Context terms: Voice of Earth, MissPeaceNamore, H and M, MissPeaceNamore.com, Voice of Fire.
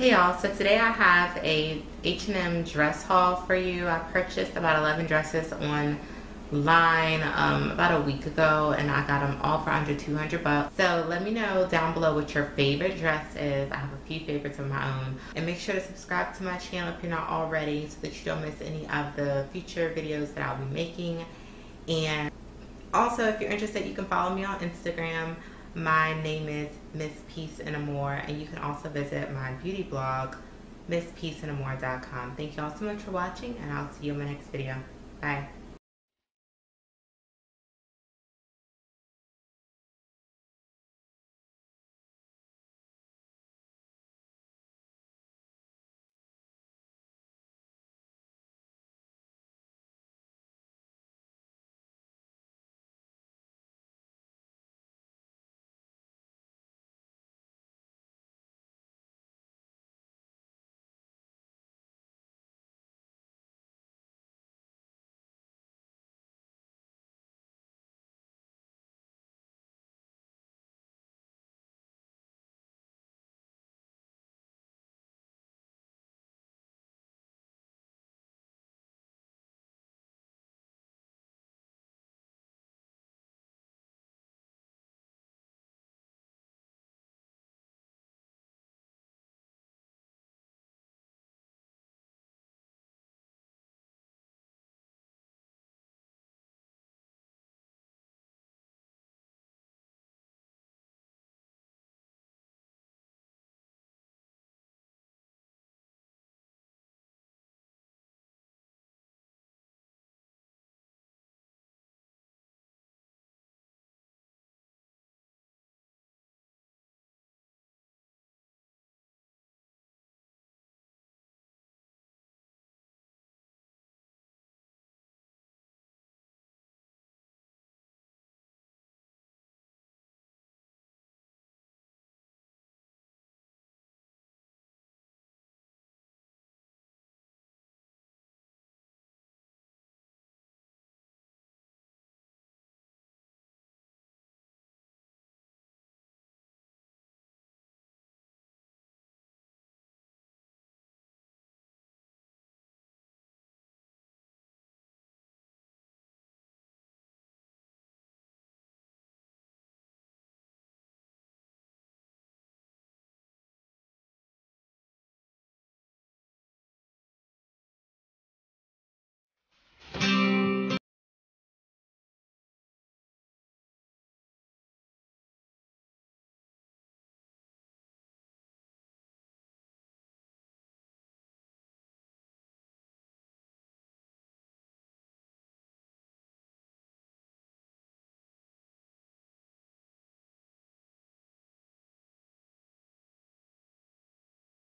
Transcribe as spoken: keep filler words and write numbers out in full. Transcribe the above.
Hey y'all, so today I have a H and M dress haul for you. I purchased about eleven dresses online um, about a week ago and I got them all for under two hundred bucks. So let me know down below what your favorite dress is. I have a few favorites of my own. And make sure to subscribe to my channel if you're not already so that you don't miss any of the future videos that I'll be making. And also if you're interested, you can follow me on Instagram. My name is MissPeaceNamore, and you can also visit my beauty blog, miss peace and amore dot com. Thank you all so much for watching, and I'll see you in my next video. Bye.